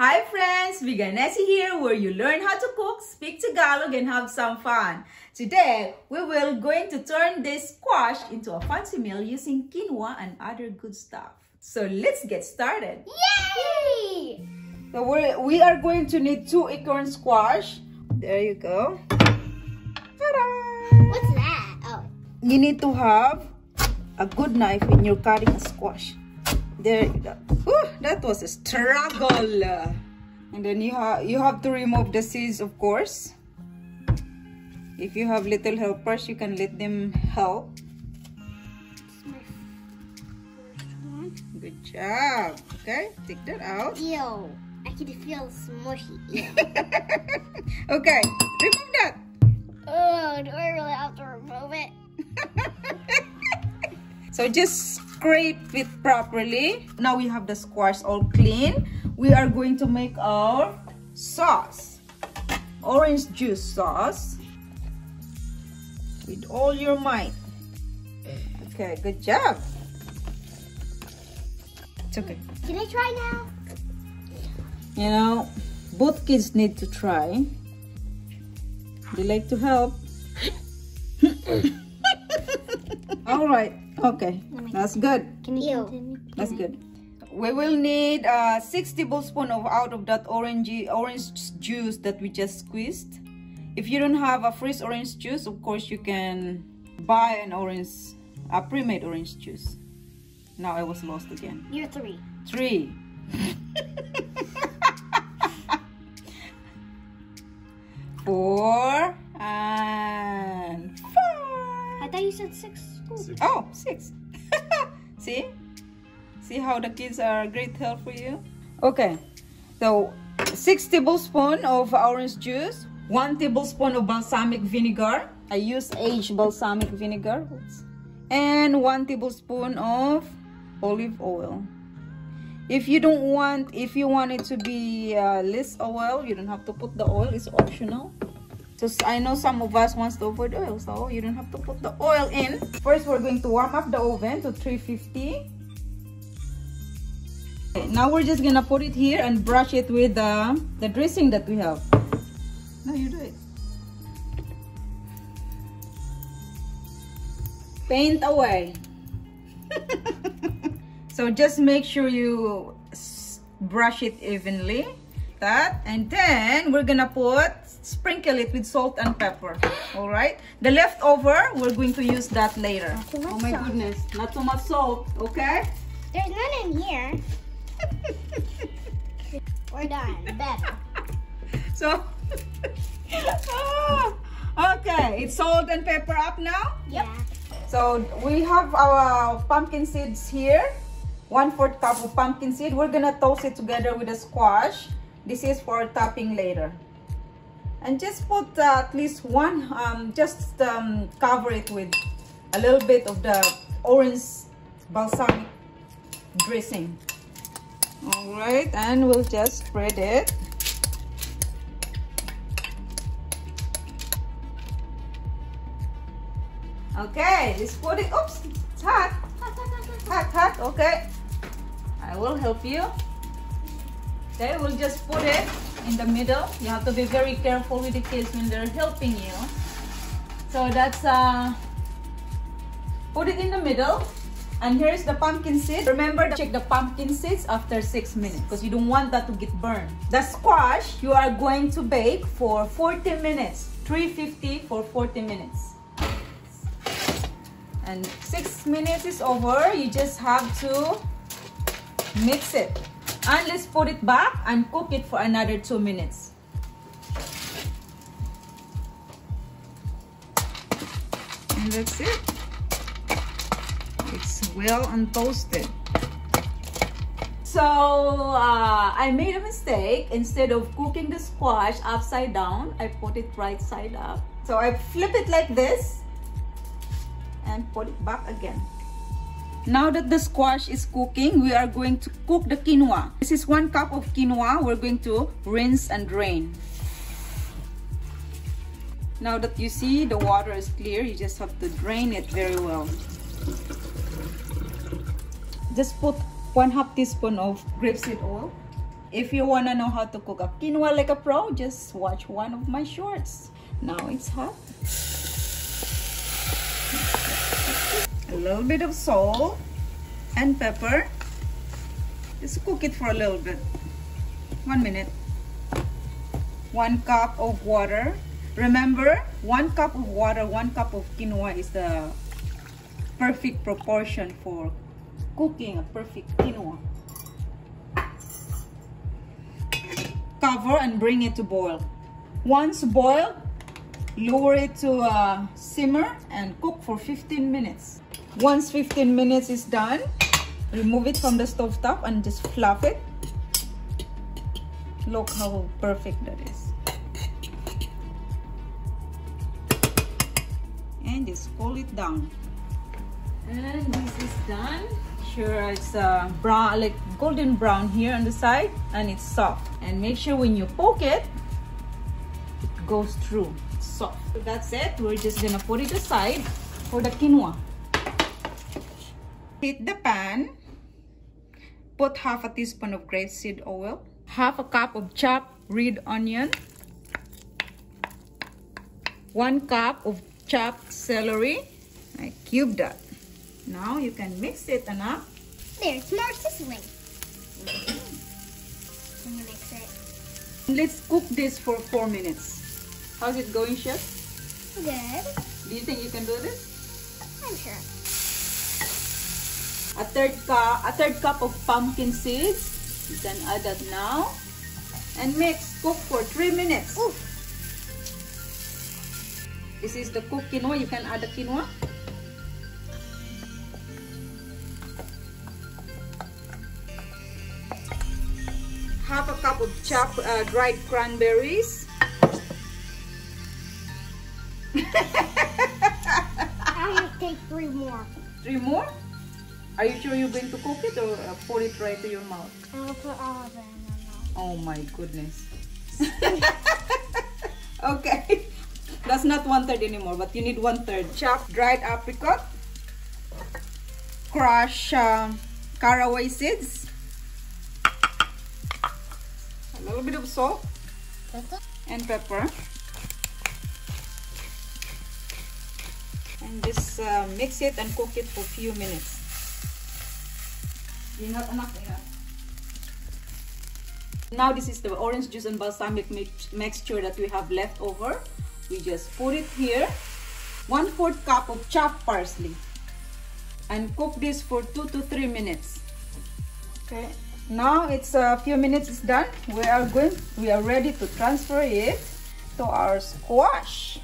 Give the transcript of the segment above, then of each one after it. Hi friends, VegaNece here, where you learn how to cook, speak Tagalog, and have some fun. Today, we will going to turn this squash into a fancy meal using quinoa and other good stuff. So let's get started. Yay! So we are going to need 2 acorn squash. There you go. Ta-da! What's that? Oh. You need to have a good knife when you're cutting a squash. There you go. Ooh, that was a struggle. And then you have to remove the seeds, of course. If you have little helpers, you can let them help. This is my first one. Good job. Okay, take that out. Ew, I can feel smushy. Okay, remove that. Oh, do I really have to remove it? So just scrape it properly. Now we have the squash all clean. We are going to make our sauce. Orange juice sauce. With all your might. Okay, good job. It's okay. Can I try now? You know, both kids need to try. They like to help. All right. Okay, that's good. That's good. We will need 6 tablespoons out of that orange juice that we just squeezed. If you don't have a fresh orange juice, of course you can buy an orange, a pre-made orange juice. Now I was lost again. You're three. Three. Four and five. I thought you said 6. Six. Oh, 6. See? See how the kids are a great help for you? Okay, so 6 tablespoons of orange juice, 1 tablespoon of balsamic vinegar. I use aged balsamic vinegar. And 1 tablespoon of olive oil. If you don't want, if you want it to be less oil, you don't have to put the oil, it's optional. Just, I know some of us wants to avoid oil, so you don't have to put the oil in. First, we're going to warm up the oven to 350. Okay, now we're just gonna put it here and brush it with the dressing that we have. No, you do it. Paint away. So just make sure you brush it evenly. That, and then we're gonna sprinkle it with salt and pepper. All right, the leftover we're going to use that later. Oh my goodness, not so much salt. Okay, there's none in here. We're done. Better. So okay, it's salt and pepper up now. Yep. So we have our pumpkin seeds here, 1/4 cup of pumpkin seed. We're gonna toast it together with the squash. This is for topping later. And just put at least one, cover it with a little bit of the orange balsamic dressing. All right, and we'll just spread it. Okay, let's put it, oops, it's hot. Hot, okay. I will help you. Okay, we'll just put it in the middle. You have to be very careful with the kids when they're helping you. So that's, put it in the middle. And here's the pumpkin seeds. Remember to check the pumpkin seeds after 6 minutes because you don't want that to get burned. The squash, you are going to bake for 40 minutes. 350 for 40 minutes. And 6 minutes is over. You just have to mix it. And let's put it back and cook it for another 2 minutes. And that's it. It's well and toasted. So I made a mistake. Instead of cooking the squash upside down, I put it right side up. So I flip it like this and put it back again. Now that the squash is cooking, we are going to cook the quinoa. This is 1 cup of quinoa. We're going to rinse and drain. Now that you see the water is clear, you just have to drain it very well. Just put 1/2 teaspoon of grapeseed oil. If you want to know how to cook a quinoa like a pro, just watch one of my shorts. Now it's hot. A little bit of salt and pepper. Just cook it for a little bit. 1 minute. 1 cup of water. Remember, 1 cup of water, 1 cup of quinoa is the perfect proportion for cooking a perfect quinoa. Cover and bring it to boil. Once boiled, lower it to simmer and cook for 15 minutes. Once 15 minutes is done, remove it from the stove top and just fluff it. Look how perfect that is. And just cool it down. And this is done. Sure, it's brown, like golden brown here on the side, and it's soft. And make sure when you poke it, it goes through. It's soft. So that's it. We're just gonna put it aside for the quinoa. Heat the pan. Put half a teaspoon of grapeseed oil, half a cup of chopped red onion, 1 cup of chopped celery. I cubed that. Now you can mix it enough. There's more sizzling. Can you mix it? Let's cook this for 4 minutes. How's it going, Chef? Good. Do you think you can do this? I'm sure. A third cup of pumpkin seeds. You can add that now. And mix. Cook for 3 minutes. Oof. This is the cooked quinoa. You can add the quinoa. Half a cup of chopped dried cranberries. I'm going to take 3 more. 3 more? Are you sure you're going to cook it or pour it right to your mouth? I will put all of it in my mouth. Oh my goodness. Okay. That's not 1/3 anymore, but you need 1/3. Chopped dried apricot. Crush caraway seeds. A little bit of salt and pepper, and just mix it and cook it for a few minutes. Enough. Now this is the orange juice and balsamic mixture that we have left over. We just put it here. 1/4 cup of chopped parsley, and cook this for 2 to 3 minutes. Okay. Now it's a few minutes is done. We are ready to transfer it to our squash.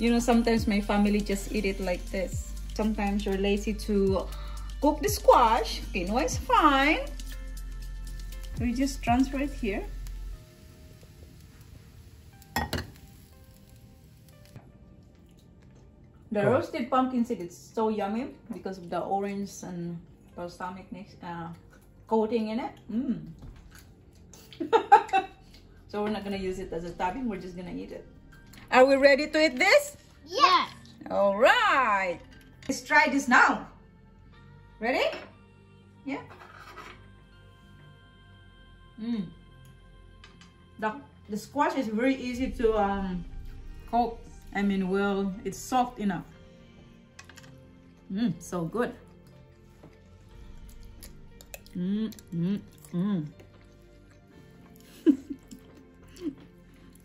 You know, sometimes my family just eat it like this. Sometimes you're lazy to cook the squash. Quinoa is fine. We just transfer it here. The roasted pumpkin seed is so yummy because of the orange and balsamic coating in it. So we're not going to use it as a topping. We're just going to eat it. Are we ready to eat this? Yes. All right. Let's try this now. Ready? Yeah. The squash is very easy to coat. I mean, well, it's soft enough. So good.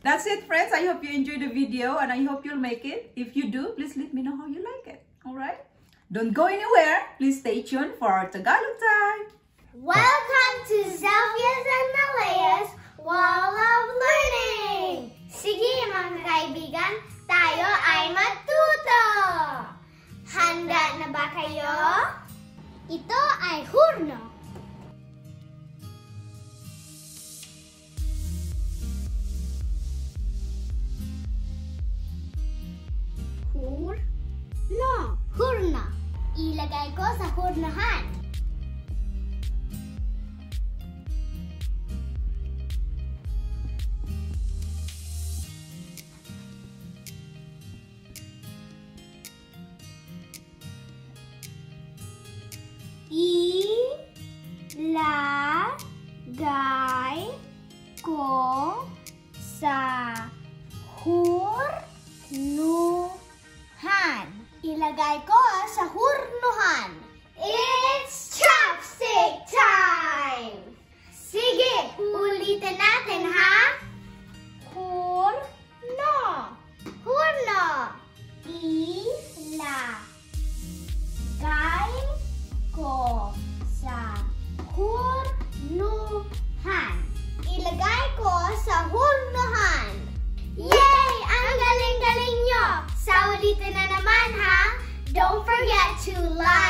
That's it, friends. I hope you enjoyed the video, and I hope you'll make it. If you do, please let me know how you like it. All right? Don't go anywhere. Please stay tuned for our Tagalog time. Welcome to Zelvia's and Malaya's Wall of Learning. Sige, mga kaibigan, tayo ay matuto! Handa na ba kayo? Ito ay hurno! Hurno! Ilagay ko sa hurnahan. Dai ko sa-hurnuhan. Ilagay ko sa hurnuhan. It's chopstick time! Sige, ulitin natin ha? Hurno. Hurno. Ilagay ko sa hurnuhan. Ilagay ko sa hurnuhan. Yay! Ang galing-galing nyo! Sa ulitin na naman ha? Don't forget to like.